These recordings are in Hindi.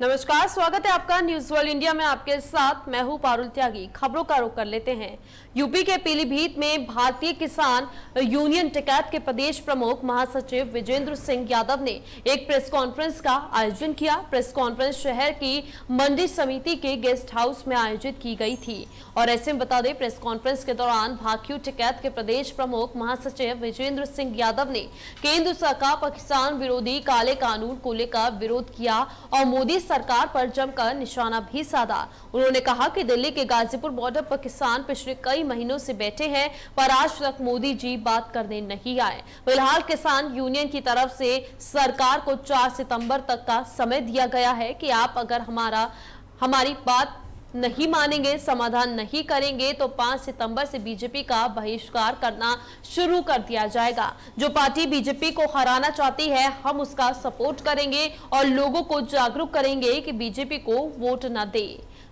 नमस्कार, स्वागत है आपका न्यूज वर्ल्ड इंडिया में। आपके साथ मैं हूं पारुल त्यागी। खबरों का रुख कर लेते हैं। यूपी के पीलीभीत में भारतीय किसान यूनियन टिकैत के प्रदेश प्रमुख महासचिव विजेंद्र सिंह यादव ने एक प्रेस कॉन्फ्रेंस का आयोजन किया। प्रेस कॉन्फ्रेंस शहर की मंडी समिति के गेस्ट हाउस में आयोजित की गई थी। और ऐसे में बता दें, प्रेस कॉन्फ्रेंस के दौरान भाकियू टिकैत के प्रदेश प्रमुख महासचिव विजेंद्र सिंह यादव ने केंद्र सरकार पर किसान विरोधी काले कानून को लेकर विरोध किया और मोदी सरकार पर जमकर निशाना भी साधा। उन्होंने कहा कि दिल्ली के गाजीपुर बॉर्डर पर किसान पिछले कई महीनों से बैठे हैं, पर आज तक मोदी जी बात करने नहीं आए। फिलहाल किसान यूनियन की तरफ से सरकार को 4 सितंबर तक का समय दिया गया है कि आप अगर हमारी बात नहीं मानेंगे, समाधान नहीं करेंगे तो 5 सितंबर से बीजेपी का बहिष्कार करना शुरू कर दिया जाएगा। जो पार्टी बीजेपी को हराना चाहती है, हम उसका सपोर्ट करेंगे और लोगों को जागरूक करेंगे कि बीजेपी को वोट न दे।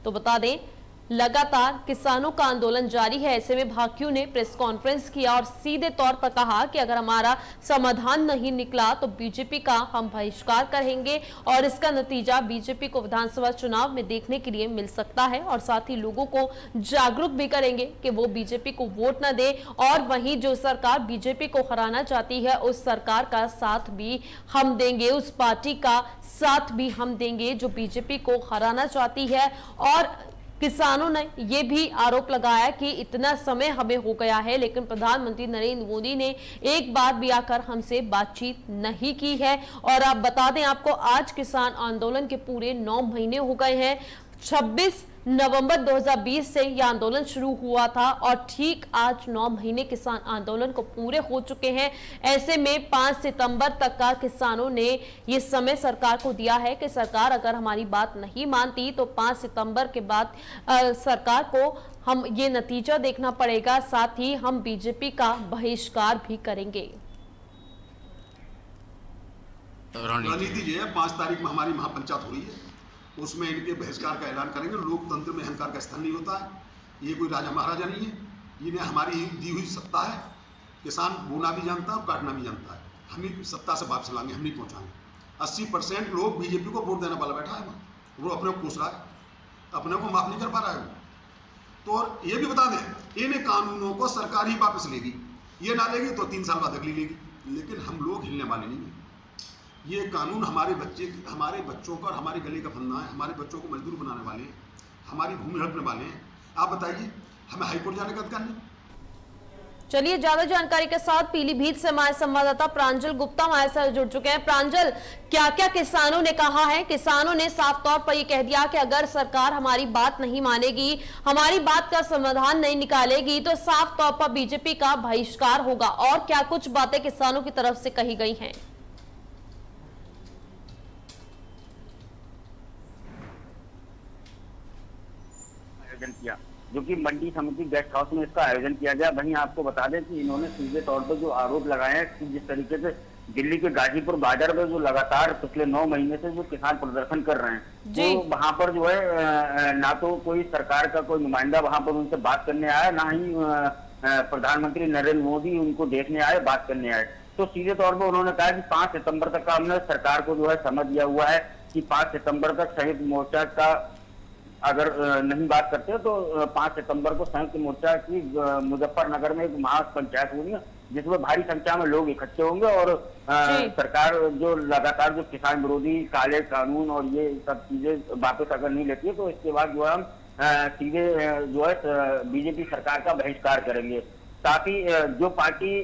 तो बता दें, लगातार किसानों का आंदोलन जारी है। ऐसे में भाकियू ने प्रेस कॉन्फ्रेंस किया और सीधे तौर पर कहा कि अगर हमारा समाधान नहीं निकला तो बीजेपी का हम बहिष्कार करेंगे और इसका नतीजा बीजेपी को विधानसभा चुनाव में देखने के लिए मिल सकता है। और साथ ही लोगों को जागरूक भी करेंगे कि वो बीजेपी को वोट न दे और वहीं जो सरकार बीजेपी को हराना चाहती है उस सरकार का साथ भी हम देंगे, उस पार्टी का साथ भी हम देंगे जो बीजेपी को हराना चाहती है। और किसानों ने ये भी आरोप लगाया कि इतना समय हमें हो गया है लेकिन प्रधानमंत्री नरेंद्र मोदी ने एक बार भी आकर हमसे बातचीत नहीं की है। और आप बता दें, आपको आज किसान आंदोलन के पूरे 9 महीने हो गए हैं। 26 नवंबर 2020 से यह आंदोलन शुरू हुआ था और ठीक आज 9 महीने किसान आंदोलन को पूरे हो चुके हैं। ऐसे में 5 सितंबर तक का किसानों ने ये समय सरकार को दिया है कि सरकार अगर हमारी बात नहीं मानती तो 5 सितंबर के बाद सरकार को हम ये नतीजा देखना पड़ेगा, साथ ही हम बीजेपी का बहिष्कार भी करेंगे। रणनीति जो है, 5 तारीख में हमारी महापंचायत हो रही है, उसमें इनके बहिष्कार का ऐलान करेंगे। लोकतंत्र में अहंकार का स्थान नहीं होता है, ये कोई राजा महाराजा नहीं है, इन्हें हमारी ही दी हुई सत्ता है। किसान बोना भी जानता है और काटना भी जानता है। हम ही सत्ता से वापस लाएंगे, हम नहीं पहुँचाएंगे। 80% लोग बीजेपी को वोट देने वाला बैठा है वहाँ, वो अपने को कोस रहा है, अपने को माफ़ नहीं कर पा रहा है। तो और ये भी बता दें, इन कानूनों को सरकार ही वापस लेगी, ये ना लेगी तो 3 साल बाद अगली लेगी, लेकिन हम लोग हिलने वाले नहीं हैं। ये कानून हमारे बच्चों का और हमारे गले का फंदा है, हमारे बच्चों को मजदूर बनाने वाले हैं, हमारी भूमि हड़पने वाले हैं। आप बताइए, हमें हाईकोर्ट जाने का अधिकार नहीं। चलिए, ज्यादा जानकारी के साथ पीलीभीत से हमारे संवाददाता प्रांजल गुप्ता हमारे साथ जुड़ चुके हैं। प्रांजल, क्या क्या किसानों ने कहा है? किसानों ने साफ तौर पर यह कह दिया कि अगर सरकार हमारी बात नहीं मानेगी, हमारी बात का समाधान नहीं निकालेगी तो साफ तौर पर बीजेपी का बहिष्कार होगा। और क्या कुछ बातें किसानों की तरफ से कही गई हैं? किया जो कि मंडी समिति गेस्ट हाउस में इसका आयोजन किया गया। वहीं आपको बता दें कि इन्होंने सीधे तौर पर जो आरोप लगाए हैं कि जिस तरीके से दिल्ली के गाजीपुर बाजार में जो लगातार पिछले 9 महीने से जो किसान प्रदर्शन कर रहे हैं, तो वहां पर जो है ना तो कोई सरकार का कोई नुमाइंदा वहां पर उनसे बात करने आया, ना ही प्रधानमंत्री नरेंद्र मोदी उनको देखने आए, बात करने आए। तो सीधे तौर पर उन्होंने कहा कि 5 सितंबर तक का हमने सरकार को जो है समय दिया हुआ है कि 5 सितंबर तक संयुक्त मोर्चा का अगर नहीं बात करते तो 5 सितंबर को संयुक्त मोर्चा की मुजफ्फरनगर में एक महापंचायत होगी जिसमें भारी संख्या में लोग इकट्ठे होंगे और सरकार जो लगातार जो किसान विरोधी काले कानून और ये सब चीजें वापस अगर नहीं लेती है तो इसके बाद जो है हम सीधे जो है बीजेपी सरकार का बहिष्कार करेंगे। साथ ही जो पार्टी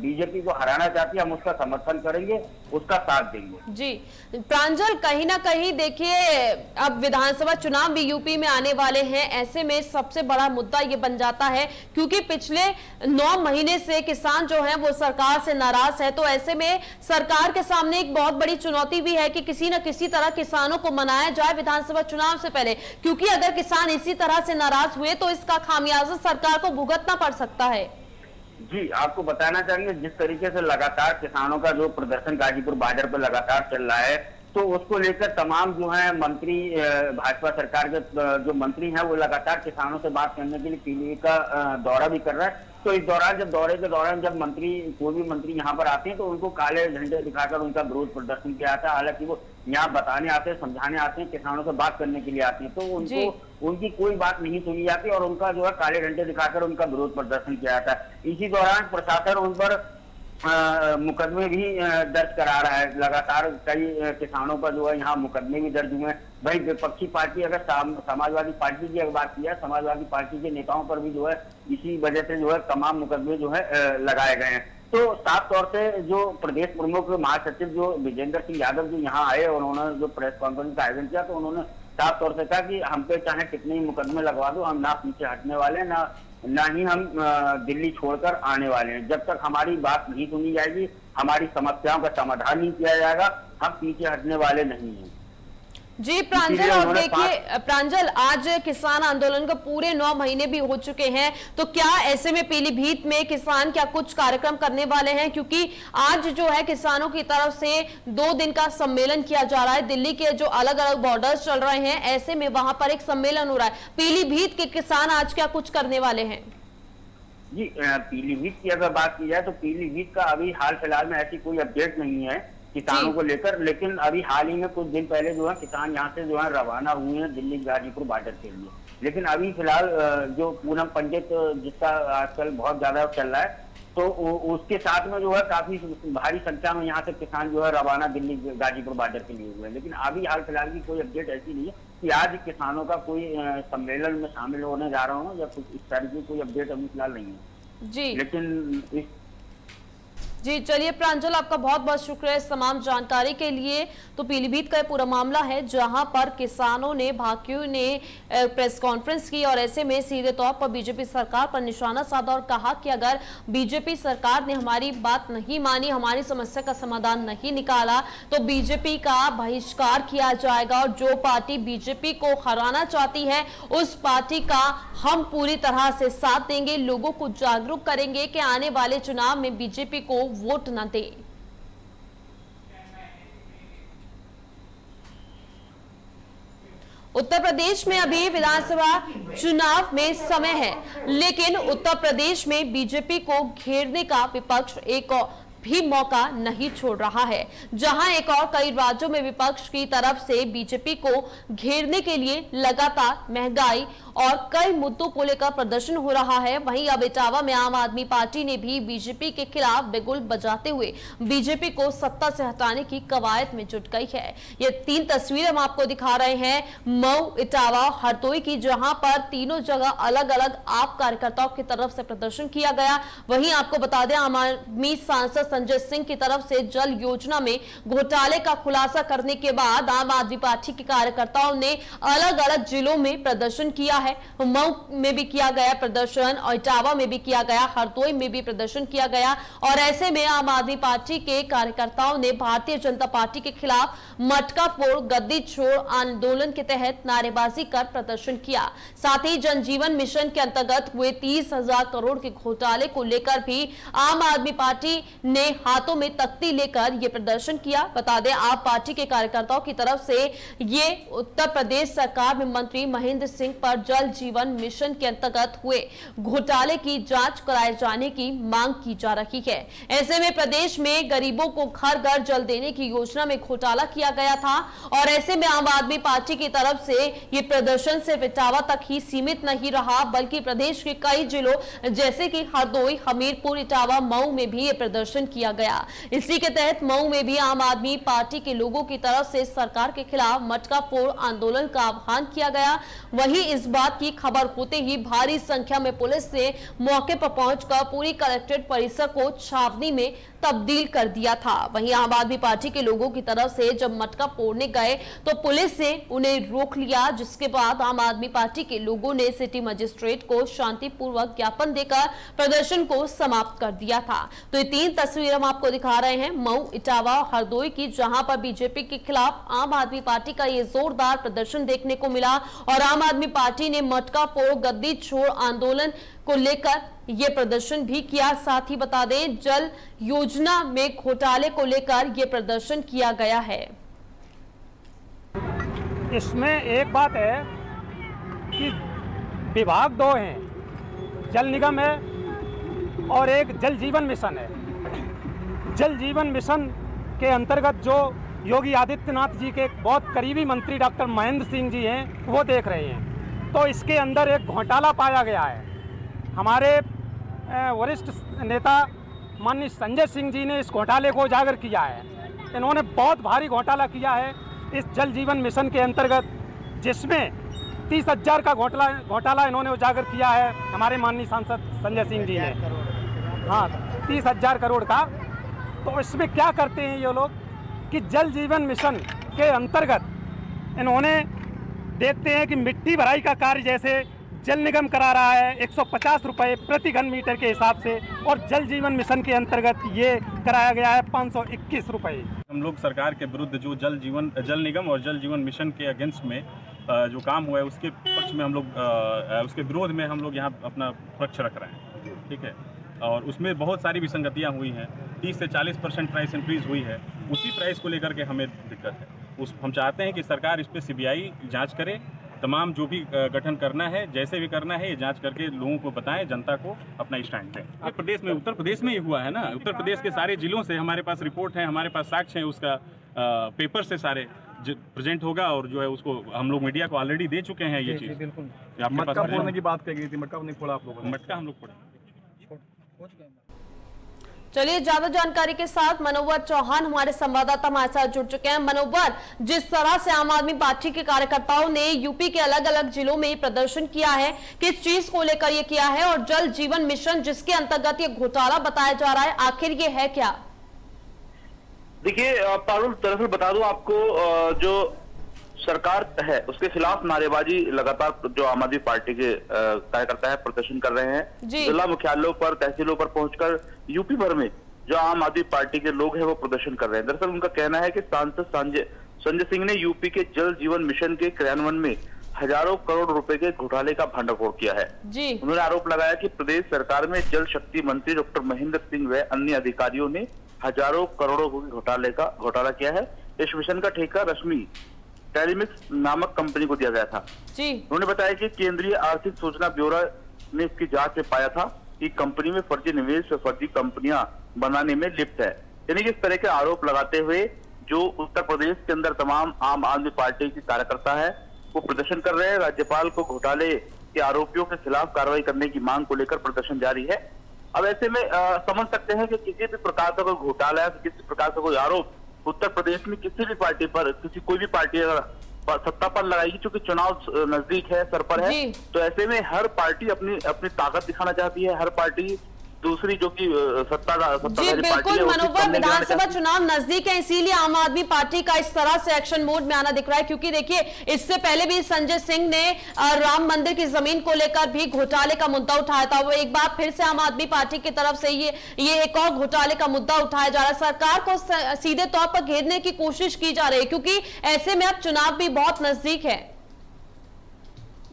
बीजेपी को हराना चाहती है हम उसका समर्थन करेंगे, उसका साथ देंगे। जी प्रांजल, कहीं ना कहीं देखिए अब विधानसभा चुनाव भी यूपी में आने वाले हैं। ऐसे में सबसे बड़ा मुद्दा ये बन जाता है क्योंकि पिछले 9 महीने से किसान जो है वो सरकार से नाराज है। तो ऐसे में सरकार के सामने एक बहुत बड़ी चुनौती भी है कि किसी न किसी तरह किसानों को मनाया जाए विधानसभा चुनाव से पहले, क्योंकि अगर किसान इसी तरह से नाराज हुए तो इसका खामियाजा सरकार को भुगतना पड़ सकता है। जी आपको बताना चाहेंगे, जिस तरीके से लगातार किसानों का जो प्रदर्शन गाजीपुर बाजार पर लगातार चल रहा है तो उसको लेकर तमाम जो है मंत्री, भाजपा सरकार के जो मंत्री हैं वो लगातार किसानों से बात करने के लिए पीलीभीत का दौरा भी कर रहा है। तो इस दौरान जब दौरे के दौरान जब मंत्री कोई भी मंत्री यहाँ पर आते हैं तो उनको काले झंडे दिखाकर उनका विरोध प्रदर्शन किया जाता है। हालांकि वो यहाँ बताने आते हैं, समझाने आते हैं, किसानों से बात करने के लिए आते हैं, तो उनको उनकी कोई बात नहीं सुनी जाती और उनका जो है काले झंडे दिखाकर उनका विरोध प्रदर्शन किया जाता है। इसी दौरान प्रशासन उन पर मुकदमे भी दर्ज करा रहा है। लगातार कई किसानों पर जो है यहाँ मुकदमे भी दर्ज हुए हैं। भाई विपक्षी पार्टी अगर समाजवादी पार्टी की अगर बात की है, समाजवादी पार्टी के नेताओं पर भी जो है इसी वजह से जो है तमाम मुकदमे जो है लगाए गए हैं। तो साफ तौर से जो प्रदेश प्रमुख महासचिव जो विजेंद्र सिंह यादव जो यहाँ आए और उन्होंने जो प्रेस कॉन्फ्रेंस का आयोजन किया तो उन्होंने साफ तौर से कहा कि हम पे चाहे कितने ही मुकदमे लगवा दो, हम ना पीछे हटने वाले हैं, ना ही हम दिल्ली छोड़कर आने वाले हैं। जब तक हमारी बात नहीं सुनी जाएगी, हमारी समस्याओं का समाधान नहीं किया जाएगा, हम पीछे हटने वाले नहीं हैं। जी प्रांजल, और देखिए प्रांजल, आज किसान आंदोलन को पूरे 9 महीने भी हो चुके हैं, तो क्या ऐसे में पीलीभीत में किसान क्या कुछ कार्यक्रम करने वाले हैं? क्योंकि आज जो है किसानों की तरफ से 2 दिन का सम्मेलन किया जा रहा है। दिल्ली के जो अलग अलग बॉर्डर्स चल रहे हैं, ऐसे में वहां पर एक सम्मेलन हो रहा है। पीलीभीत के किसान आज क्या कुछ करने वाले हैं? जी पीलीभीत की अगर बात की जाए तो पीलीभीत का अभी हाल फिलहाल में ऐसी कोई अपडेट नहीं है किसानों को लेकर, लेकिन अभी हाल ही में कुछ दिन पहले जो है किसान यहाँ से जो है रवाना हुए हैं दिल्ली गाजीपुर बॉर्डर के लिए। लेकिन अभी फिलहाल जो पूनम पंडित जिसका आजकल बहुत ज्यादा चल रहा है तो उसके साथ में जो है काफी भारी संख्या में यहाँ से किसान जो है रवाना दिल्ली गाजीपुर बॉर्डर के लिए हुए हैं। लेकिन अभी हाल फिलहाल की कोई अपडेट ऐसी नहीं है कि आज किसानों का कोई सम्मेलन में शामिल होने जा रहा हूँ या कुछ इस तरह की कोई अपडेट अभी फिलहाल नहीं है जी। लेकिन जी चलिए प्रांजल, आपका बहुत बहुत शुक्रिया इस तमाम जानकारी के लिए। तो पीलीभीत का पूरा मामला है जहां पर किसानों ने भाकियों ने प्रेस कॉन्फ्रेंस की और ऐसे में सीधे तौर पर बीजेपी सरकार पर निशाना साधा और कहा कि अगर बीजेपी सरकार ने हमारी बात नहीं मानी, हमारी समस्या का समाधान नहीं निकाला तो बीजेपी का बहिष्कार किया जाएगा और जो पार्टी बीजेपी को हराना चाहती है उस पार्टी का हम पूरी तरह से साथ देंगे। लोगों को जागरूक करेंगे कि आने वाले चुनाव में बीजेपी को वोट न दे। उत्तर प्रदेश में अभी विधानसभा चुनाव में समय है, लेकिन उत्तर प्रदेश में बीजेपी को घेरने का विपक्ष एक और भी मौका नहीं छोड़ रहा है। जहां एक और कई राज्यों में विपक्ष की तरफ से बीजेपी को घेरने के लिए लगातार महंगाई और कई मुद्दों को लेकर प्रदर्शन हो रहा है, वहीं अब इटावा में आम आदमी पार्टी ने भी बीजेपी के खिलाफ बिगुल बजाते हुए बीजेपी को सत्ता से हटाने की कवायद में जुट गई है। ये 3 तस्वीरें हम आपको दिखा रहे हैं मऊ, इटावा, हरदोई की, जहां पर तीनों जगह अलग अलग आप कार्यकर्ताओं की तरफ से प्रदर्शन किया गया। वहीं आपको बता दें आम आदमी सांसद संजय सिंह की तरफ से जल योजना में घोटाले का खुलासा करने के बाद आम आदमी पार्टी के कार्यकर्ताओं ने अलग अलग जिलों में प्रदर्शन किया है। मऊ में भी किया गया प्रदर्शन और इटावा में भी किया गया, हरदोई में भी प्रदर्शन किया गया और ऐसे में आम आदमी पार्टी के कार्यकर्ताओं ने भारतीय जनता पार्टी के खिलाफ मटका फोड़ गद्दी छोड़ आंदोलन के तहत नारेबाजी कर प्रदर्शन किया। साथ ही जनजीवन मिशन के अंतर्गत हुए 30,000 करोड़ के घोटाले को लेकर भी आम आदमी पार्टी ने हाथों में तख्ती लेकर यह प्रदर्शन किया। बता दें आप पार्टी के कार्यकर्ताओं की तरफ से ये उत्तर प्रदेश सरकार में मंत्री महेंद्र सिंह पर जल जीवन मिशन के अंतर्गत हुए घोटाले की जांच कराए जाने की मांग की जा रही है। ऐसे में प्रदेश में गरीबों को घर घर जल देने की योजना में घोटाला किया गया था और ऐसे में आम आदमी पार्टी की तरफ से ये प्रदर्शन सिर्फ इटावा तक ही सीमित नहीं रहा, बल्कि प्रदेश के कई जिलों जैसे कि हरदोई, हमीरपुर, इटावा, मऊ में भी ये प्रदर्शन किया गया। इसी के तहत मऊ में भी आम आदमी पार्टी के लोगों की तरफ से सरकार के खिलाफ मटका फोड़ आंदोलन का आह्वान किया गया। वहीं इस बात की खबर होते ही भारी संख्या में पुलिस ने मौके पर पहुंचकर पूरी कलेक्ट्रेट परिसर को छावनी में तब्दील कर दिया था। वहीं आम आदमी पार्टी के लोगों की तरफ से जब मटका फोड़ने गए तो पुलिस ने उन्हें रोक लिया, जिसके बाद आम आदमी पार्टी के लोगों ने सिटी मजिस्ट्रेट को शांतिपूर्वक ज्ञापन देकर प्रदर्शन को समाप्त कर दिया था। तो ये 3 तस्वीरें हम आपको दिखा रहे हैं मऊ, इटावा, हरदोई की, जहां पर बीजेपी के खिलाफ आम आदमी पार्टी का ये जोरदार प्रदर्शन देखने को मिला और आम आदमी पार्टी ने मटका फोड़ गद्दी छोड़ आंदोलन को लेकर ये प्रदर्शन भी किया। साथ ही बता दें जल योजना में घोटाले को लेकर ये प्रदर्शन किया गया है। इसमें एक बात है कि विभाग 2 हैं, जल निगम है और एक जल जीवन मिशन है। जल जीवन मिशन के अंतर्गत जो योगी आदित्यनाथ जी के बहुत करीबी मंत्री डॉक्टर महेंद्र सिंह जी हैं वो देख रहे हैं, तो इसके अंदर एक घोटाला पाया गया है। हमारे वरिष्ठ नेता माननीय संजय सिंह जी ने इस घोटाले को उजागर किया है। इन्होंने बहुत भारी घोटाला किया है इस जल जीवन मिशन के अंतर्गत, जिसमें 30,000 का घोटाला इन्होंने उजागर किया है हमारे माननीय सांसद संजय सिंह जी ने। हाँ, 30,000 करोड़ का। तो इसमें क्या करते हैं ये लोग कि जल जीवन मिशन के अंतर्गत इन्होंने देखते हैं कि मिट्टी भराई का कार्य जैसे जल निगम करा रहा है 150 रुपये प्रति घन मीटर के हिसाब से, और जल जीवन मिशन के अंतर्गत ये कराया गया है 521 रुपये। हम लोग सरकार के विरुद्ध जो जल निगम और जल जीवन मिशन के अगेंस्ट में जो काम हुआ है उसके पक्ष में हम लोग, उसके विरोध में हम लोग यहाँ अपना पक्ष रख रहे हैं, ठीक है। और उसमें बहुत सारी विसंगतियाँ हुई हैं, 30 से 40% प्राइस इंक्रीज़ हुई है। उसी प्राइस को लेकर के हमें दिक्कत है। हम चाहते हैं कि सरकार इस पर CBI जाँच करे, तमाम जो भी गठन करना है जैसे भी करना है ये जांच करके लोगों को बताएं, जनता को अपना स्टैंड दें। उत्तर प्रदेश में ही हुआ है ना, उत्तर प्रदेश के सारे जिलों से हमारे पास रिपोर्ट है, हमारे पास साक्ष्य है, उसका पेपर से सारे प्रेजेंट होगा और जो है उसको हम लोग मीडिया को ऑलरेडी दे चुके हैं। ये चीज़ बिल्कुल मटका फोड़ने की बात कही गई थी, मटका नहीं फोड़ा आप लोग, मटका हम लोग फोड़ा। चलिए ज्यादा जानकारी के साथ मनोहर चौहान हमारे संवाददाता हमारे साथ जुड़ चुके हैं। मनोहर, जिस तरह से आम आदमी पार्टी के कार्यकर्ताओं ने यूपी के अलग अलग जिलों में प्रदर्शन किया है, किस चीज को लेकर ये किया है, और जल जीवन मिशन जिसके अंतर्गत ये घोटाला बताया जा रहा है, आखिर ये है क्या? देखिए पारुल, दरअसल बता दूं आपको, जो सरकार है उसके खिलाफ नारेबाजी लगातार जो आम आदमी पार्टी के कार्यकर्ता है प्रदर्शन कर रहे हैं। जिला मुख्यालयों पर, तहसीलों पर पहुंचकर यूपी भर में जो आम आदमी पार्टी के लोग हैं वो प्रदर्शन कर रहे हैं। दरअसल उनका कहना है कि सांसद संजय सिंह ने यूपी के जल जीवन मिशन के क्रियान्वयन में हजारों करोड़ रुपए के घोटाले का भंडाफोड़ किया है। उन्होंने आरोप लगाया कि प्रदेश सरकार में जल शक्ति मंत्री डॉक्टर महेंद्र सिंह व अन्य अधिकारियों ने हजारों करोड़ों के घोटाला किया है। इस मिशन का ठेका रश्मि टेलीमिक्स नामक कंपनी को दिया गया था। उन्होंने बताया कि केंद्रीय आर्थिक सूचना ब्यूरो ने इसकी जांच में पाया था कि कंपनी में फर्जी निवेश और फर्जी कंपनियां बनाने में लिप्त है। यानी कि इस तरह के आरोप लगाते हुए जो उत्तर प्रदेश के अंदर तमाम आम आदमी पार्टी के कार्यकर्ता है वो प्रदर्शन कर रहे हैं। राज्यपाल को घोटाले के आरोपियों के खिलाफ कार्रवाई करने की मांग को लेकर प्रदर्शन जारी है। अब ऐसे में समझ सकते हैं कि किसी भी प्रकार का कोई घोटाला है, किसी प्रकार का कोई आरोप उत्तर प्रदेश में किसी भी पार्टी पर, कोई भी पार्टी अगर सत्ता पर लगाएगी, चूंकि चुनाव नजदीक है, सर पर है, तो ऐसे में हर पार्टी अपनी ताकत दिखाना चाहती है। हर पार्टी दूसरी जो कि सत्ता बिल्कुल। मनोहर, विधानसभा चुनाव नजदीक है, इसीलिए आम आदमी पार्टी का इस तरह से एक्शन मोड में आना दिख रहा है, क्योंकि देखिए इससे पहले भी संजय सिंह ने राम मंदिर की जमीन को लेकर भी घोटाले का मुद्दा उठाया था। वो एक बार फिर से आम आदमी पार्टी की तरफ से ये एक और घोटाले का मुद्दा उठाया जा रहा है। सरकार को सीधे तौर पर घेरने की कोशिश की जा रही है, क्योंकि ऐसे में अब चुनाव भी बहुत नजदीक है।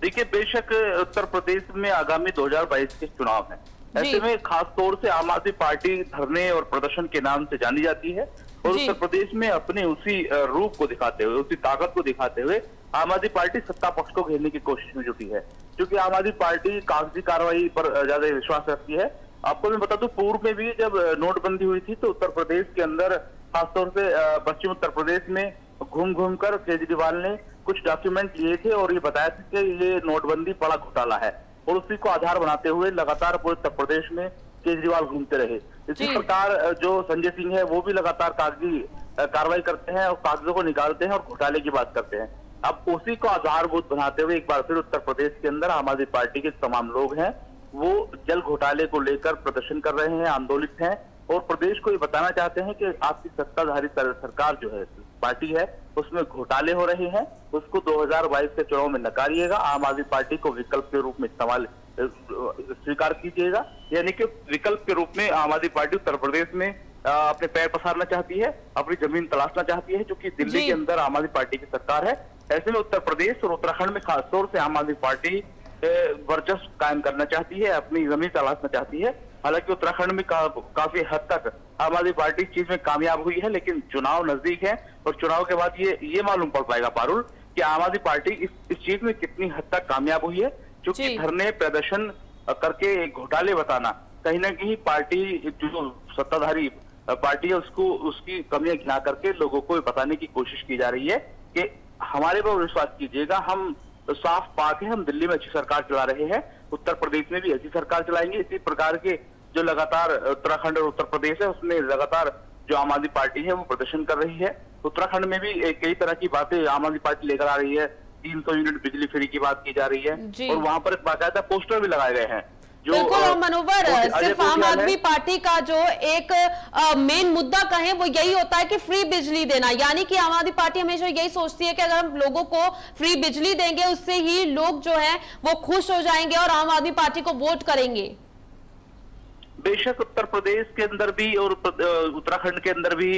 देखिए बेशक उत्तर प्रदेश में आगामी 2022 के चुनाव है, ऐसे में खासतौर से आम आदमी पार्टी धरने और प्रदर्शन के नाम से जानी जाती है, और उत्तर प्रदेश में अपने उसी रूप को दिखाते हुए, उसी ताकत को दिखाते हुए आम आदमी पार्टी सत्ता पक्ष को घेरने की कोशिश में जुटी है, क्योंकि आम आदमी पार्टी कागजी कार्रवाई पर ज्यादा विश्वास रखती है। आपको मैं बता दूं, पूर्व में भी जब नोटबंदी हुई थी तो उत्तर प्रदेश के अंदर, खासतौर से पश्चिम उत्तर प्रदेश में घूम घूम कर केजरीवाल ने कुछ डॉक्यूमेंट लिए थे और ये बताया था कि ये नोटबंदी बड़ा घोटाला है, और उसी को आधार बनाते हुए लगातार पूरे उत्तर प्रदेश में केजरीवाल घूमते रहे। इसी प्रकार जो संजय सिंह है वो भी लगातार कागजी कार्रवाई करते हैं और कागजों को निकालते हैं और घोटाले की बात करते हैं। अब उसी को आधारभूत बनाते हुए एक बार फिर उत्तर प्रदेश के अंदर आम आदमी पार्टी के तमाम लोग हैं वो जल घोटाले को लेकर प्रदर्शन कर रहे हैं, आंदोलित हैं, और प्रदेश को ये बताना चाहते हैं कि आपकी सत्ताधारी सरकार जो है, पार्टी है, उसमें घोटाले हो रहे हैं, उसको 2022 के चुनाव में नकारिएगा, आम आदमी पार्टी को विकल्प के रूप में इस्तेमाल स्वीकार कीजिएगा। यानी कि विकल्प के रूप में आम आदमी पार्टी उत्तर प्रदेश में अपने पैर पसारना चाहती है, अपनी जमीन तलाशना चाहती है, जो कि दिल्ली के अंदर आम आदमी पार्टी की सरकार है। ऐसे में उत्तर प्रदेश और उत्तराखंड में खासतौर से आम आदमी पार्टी वर्चस्व कायम करना चाहती है, अपनी जमीन तलाशना चाहती है। हालांकि उत्तराखंड में काफी हद तक आम आदमी पार्टी इस चीज में कामयाब हुई है, लेकिन चुनाव नजदीक है और चुनाव के बाद ये मालूम पड़ पाएगा पारुल कि आम आदमी पार्टी इस चीज में कितनी हद तक कामयाब हुई है। चूंकि धरने प्रदर्शन करके घोटाले बताना कहीं ना कहीं पार्टी जो सत्ताधारी पार्टी है उसको उसकी कमियां गिना करके लोगों को बताने की कोशिश की जा रही है कि हमारे पर विश्वास कीजिएगा, हम साफ पाक है, हम दिल्ली में अच्छी सरकार चला रहे हैं, उत्तर प्रदेश में भी अच्छी सरकार चलाएंगे। इसी प्रकार के जो लगातार उत्तराखंड और उत्तर प्रदेश है उसमें लगातार जो आम आदमी पार्टी है वो प्रदर्शन कर रही है। उत्तराखंड में भी कई तरह की बातें आम आदमी पार्टी लेकर आ रही है, 300 यूनिट बिजली फ्री की बात की जा रही है और वहाँ पर बाकायदा पोस्टर भी लगाए गए हैं। बिल्कुल मनोहर, सिर्फ आम आदमी पार्टी का जो एक मेन मुद्दा कहें वो यही होता है कि फ्री बिजली देना, यानी कि आम आदमी पार्टी हमेशा यही सोचती है कि अगर हम लोगों को फ्री बिजली देंगे उससे ही लोग जो है वो खुश हो जाएंगे और आम आदमी पार्टी को वोट करेंगे। बेशक उत्तर प्रदेश के अंदर भी और उत्तराखंड के अंदर भी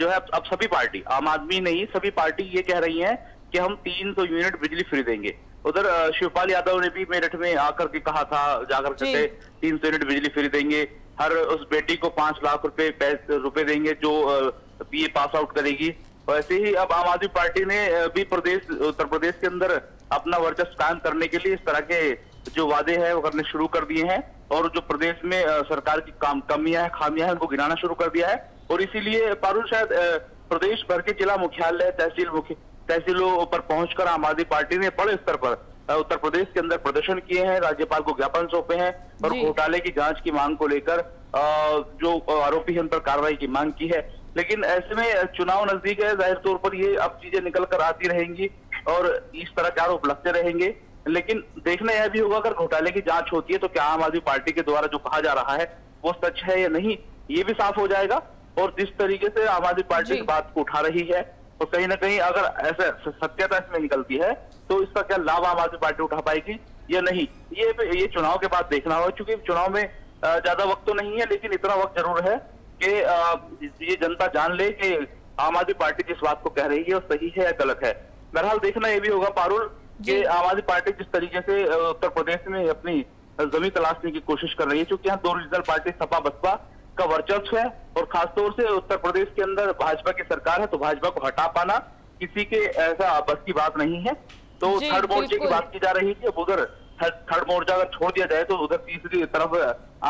जो है अब सभी पार्टी, आम आदमी नहीं सभी पार्टी ये कह रही है कि हम 300 यूनिट बिजली फ्री देंगे। उधर शिवपाल यादव ने भी मेरठ में आकर के कहा था, जाकर के 300 यूनिट बिजली फ्री देंगे, हर उस बेटी को 5 लाख रुपए देंगे जो बीए पास आउट करेगी। वैसे ही अब आम आदमी पार्टी ने भी उत्तर प्रदेश के अंदर अपना वर्चस्व कायम करने के लिए इस तरह के जो वादे हैं वो करने शुरू कर दिए हैं और जो प्रदेश में सरकार की कमियां हैं, खामियां हैं, उनको गिनाना शुरू कर दिया है। और इसीलिए पारुल शायद प्रदेश भर के जिला मुख्यालय, तहसीलों पर पहुंचकर आम आदमी पार्टी ने बड़े स्तर पर उत्तर प्रदेश के अंदर प्रदर्शन किए हैं, राज्यपाल को ज्ञापन सौंपे हैं और घोटाले की जांच की मांग को लेकर जो आरोपी है उन पर कार्रवाई की मांग की है। लेकिन ऐसे में चुनाव नजदीक है, जाहिर तौर पर ये अब चीजें निकल कर आती रहेंगी और इस तरह के आरोप लगते रहेंगे। लेकिन देखना यह भी होगा अगर घोटाले की जाँच होती है तो क्या आम आदमी पार्टी के द्वारा जो कहा जा रहा है वो सच है या नहीं, ये भी साफ हो जाएगा। और जिस तरीके से आम आदमी पार्टी इस बात को उठा रही है तो कहीं ना कहीं अगर ऐसे सत्यता इसमें निकलती है तो इसका क्या लाभ आम आदमी पार्टी उठा पाएगी या नहीं, ये चुनाव के बाद देखना होगा। क्योंकि चुनाव में ज्यादा वक्त तो नहीं है लेकिन इतना वक्त जरूर है कि ये जनता जान ले कि आम आदमी पार्टी जिस बात को कह रही है वो सही है या गलत है। बहरहाल देखना ये भी होगा पारुल कि आम आदमी पार्टी जिस तरीके से उत्तर प्रदेश में अपनी जमीन तलाशने की कोशिश कर रही है, चूंकि यहाँ 2 रीजनल पार्टी सपा बसपा का वर्चस्व है और खासतौर से उत्तर प्रदेश के अंदर भाजपा की सरकार है तो भाजपा को हटा पाना किसी के ऐसा बस की बात नहीं है। तो थर्ड मोर्चे की बात की जा रही है, उधर थर्ड मोर्चा अगर छोड़ दिया जाए तो उधर तीसरी तरफ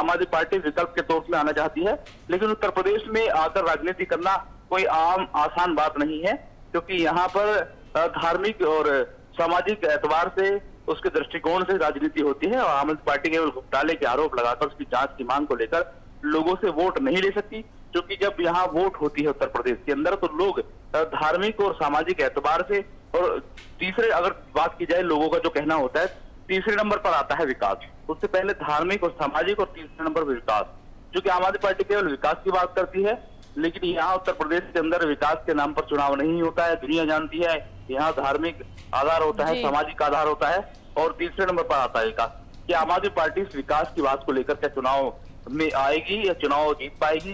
आम आदमी पार्टी विकल्प के तौर पर आना चाहती है। लेकिन उत्तर प्रदेश में आकर राजनीति करना कोई आम आसान बात नहीं है, क्योंकि यहाँ पर धार्मिक और सामाजिक एतवार से, उसके दृष्टिकोण से राजनीति होती है और आम आदमी पार्टी केवल घोटाले के आरोप लगाकर उसकी जांच की मांग को लेकर लोगों से वोट नहीं ले सकती। क्योंकि जब यहाँ वोट होती है उत्तर प्रदेश के अंदर तो लोग धार्मिक और सामाजिक एतबार से, और तीसरे अगर बात की जाए लोगों का जो कहना होता है तीसरे नंबर पर आता है विकास, उससे पहले धार्मिक और सामाजिक और तीसरे नंबर पर विकास। क्योंकि आम आदमी पार्टी केवल विकास की बात करती है लेकिन यहाँ उत्तर प्रदेश के अंदर विकास के नाम पर चुनाव नहीं होता है, दुनिया जानती है। यहाँ धार्मिक आधार होता है, सामाजिक आधार होता है और तीसरे नंबर पर आता है विकास। कि आम आदमी पार्टी इस विकास की बात को लेकर क्या चुनाव में आएगी या चुनाव जीत पाएगी,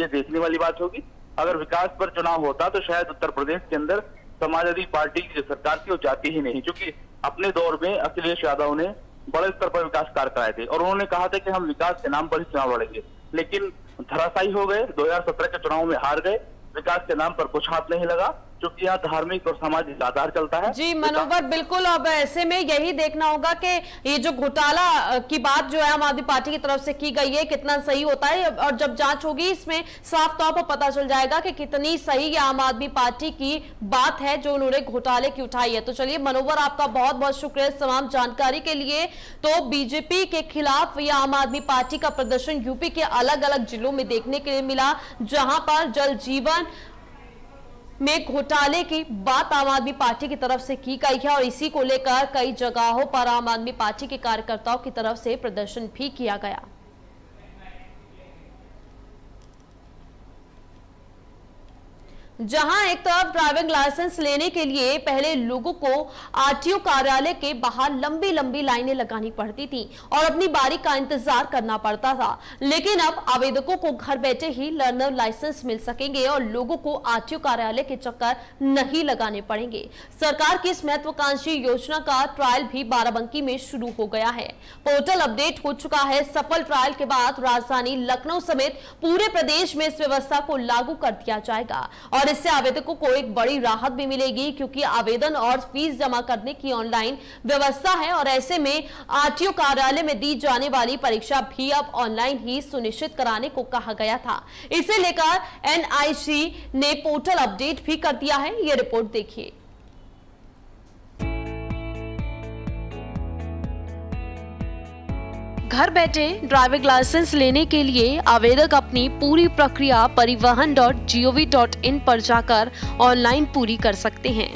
ये देखने वाली बात होगी। अगर विकास पर चुनाव होता तो शायद उत्तर प्रदेश के अंदर समाजवादी पार्टी की सरकार थी वो जाती ही नहीं, क्योंकि अपने दौर में अखिलेश यादव ने बड़े स्तर पर विकास कार्य कराए थे और उन्होंने कहा था कि हम विकास के नाम पर ही चुनाव लड़ेंगे, लेकिन धराशायी हो गए। 2017 के चुनाव में हार गए, विकास के नाम पर कुछ हाथ नहीं लगा, क्योंकि यहाँ धार्मिक और सामाजिक आधार चलता है। जी मनोहर, बिल्कुल अब ऐसे में यही देखना होगा कि ये जो घोटाला की बात जो है आम आदमी पार्टी की तरफ से की गई है कितना सही होता है, और जब जांच होगी इसमें साफ तौर पर पता चल जाएगा कि कितनी सही ये आम आदमी पार्टी की बात है जो उन्होंने घोटाले की उठाई है। तो चलिए मनोहर, आपका बहुत बहुत शुक्रिया इस तमाम जानकारी के लिए। तो बीजेपी के खिलाफ यह आम आदमी पार्टी का प्रदर्शन यूपी के अलग अलग जिलों में देखने के लिए मिला, जहां पर जल जीवन में घोटाले की बात आम आदमी पार्टी की तरफ से की गई है और इसी को लेकर कई जगहों पर आम आदमी पार्टी के कार्यकर्ताओं की तरफ से प्रदर्शन भी किया गया। जहां एक तरफ ड्राइविंग लाइसेंस लेने के लिए पहले लोगों को आरटीओ कार्यालय के बाहर लंबी लंबी लाइनें लगानी पड़ती थी और अपनी बारी का इंतजार करना पड़ता था, लेकिन अब आवेदकों को घर बैठे ही लर्नर लाइसेंस मिल सकेंगे और लोगों को आरटीओ कार्यालय के चक्कर नहीं लगाने पड़ेंगे। सरकार की इस महत्वाकांक्षी योजना का ट्रायल भी बाराबंकी में शुरू हो गया है। पोर्टल अपडेट हो चुका है। सफल ट्रायल के बाद राजधानी लखनऊ समेत पूरे प्रदेश में इस व्यवस्था को लागू कर दिया जाएगा और और इससे आवेदकों को एक बड़ी राहत भी मिलेगी, क्योंकि आवेदन और फीस जमा करने की ऑनलाइन व्यवस्था है और ऐसे में आरटीओ कार्यालय में दी जाने वाली परीक्षा भी अब ऑनलाइन ही सुनिश्चित कराने को कहा गया था। इसे लेकर एनआईसी ने पोर्टल अपडेट भी कर दिया है। ये रिपोर्ट देखिए। घर बैठे ड्राइविंग लाइसेंस लेने के लिए आवेदक अपनी पूरी प्रक्रिया परिवहन.gov.in पर जाकर ऑनलाइन पूरी कर सकते हैं।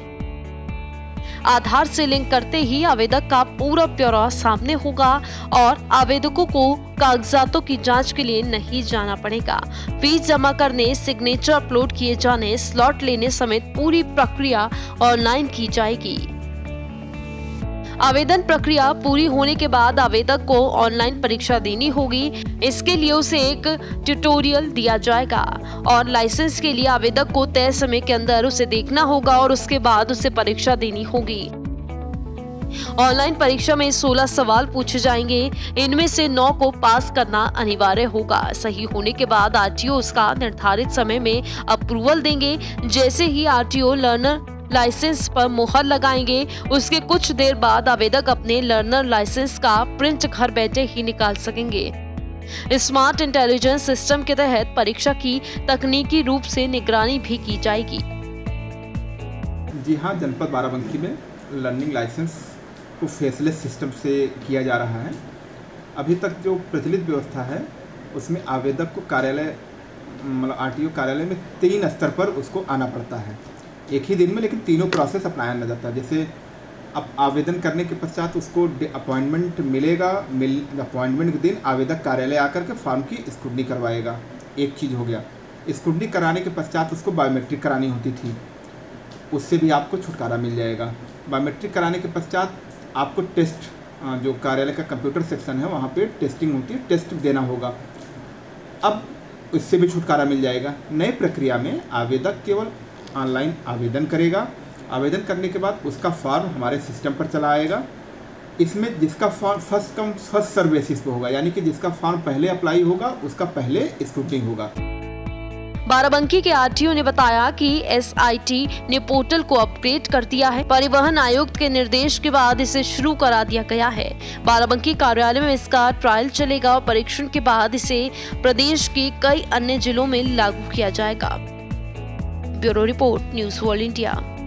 आधार से लिंक करते ही आवेदक का पूरा ब्यौरा सामने होगा और आवेदकों को कागजातों की जांच के लिए नहीं जाना पड़ेगा। फीस जमा करने, सिग्नेचर अपलोड किए जाने, स्लॉट लेने समेत पूरी प्रक्रिया ऑनलाइन की जाएगी। आवेदन प्रक्रिया पूरी होने के बाद आवेदक को ऑनलाइन परीक्षा देनी होगी। इसके लिए उसे एक ट्यूटोरियल दिया जाएगा और लाइसेंस के लिए आवेदक को तय समय के अंदर उसे देखना होगा और उसके बाद उसे परीक्षा देनी होगी। ऑनलाइन परीक्षा में 16 सवाल पूछे जाएंगे। इनमें से 9 को पास करना अनिवार्य होगा। सही होने के बाद आरटीओ उसका निर्धारित समय में अप्रूवल देंगे। जैसे ही आरटीओ लर्नर लाइसेंस पर मुहर लगाएंगे, उसके कुछ देर बाद आवेदक अपने लर्नर लाइसेंस का प्रिंट घर बैठे ही निकाल सकेंगे। स्मार्ट इंटेलिजेंस सिस्टम के तहत परीक्षा की तकनीकी रूप से निगरानी भी की जाएगी। जी हाँ, जनपद बाराबंकी में लर्निंग लाइसेंस को फेसलेस सिस्टम से किया जा रहा है। अभी तक जो प्रचलित व्यवस्था है उसमें आवेदक को कार्यालय मतलब आरटीओ कार्यालय में 3 स्तर पर उसको आना पड़ता है एक ही दिन में, लेकिन तीनों प्रोसेस अपनाया न जाता है। जैसे अब आवेदन करने के पश्चात उसको अपॉइंटमेंट मिलेगा। अपॉइंटमेंट के दिन आवेदक कार्यालय आकर के फॉर्म की स्क्रूटनी करवाएगा। एक चीज़ हो गया। स्क्रूटनी कराने के पश्चात उसको बायोमेट्रिक करानी होती थी, उससे भी आपको छुटकारा मिल जाएगा। बायोमेट्रिक कराने के पश्चात आपको टेस्ट, जो कार्यालय का कंप्यूटर सेक्शन है वहाँ पर टेस्टिंग होती है, टेस्ट देना होगा। अब उससे भी छुटकारा मिल जाएगा। नई प्रक्रिया में आवेदक केवल ऑनलाइन आवेदन करेगा। आवेदन करने के बाद उसका फॉर्म हमारे सिस्टम पर चला आएगा। इसमें जिसका form first come first serve basis पर होगा, यानी कि जिसका फॉर्म पहले अप्लाई होगा उसका पहले स्क्रूटनी होगा। बाराबंकी के आरटीओ ने बताया कि एसआईटी ने पोर्टल को अपग्रेड कर दिया है। परिवहन आयुक्त के निर्देश के बाद इसे शुरू करा दिया गया है। बाराबंकी कार्यालय में इसका ट्रायल चलेगा और परीक्षण के बाद इसे प्रदेश के कई अन्य जिलों में लागू किया जाएगा। Bureau report, news world India.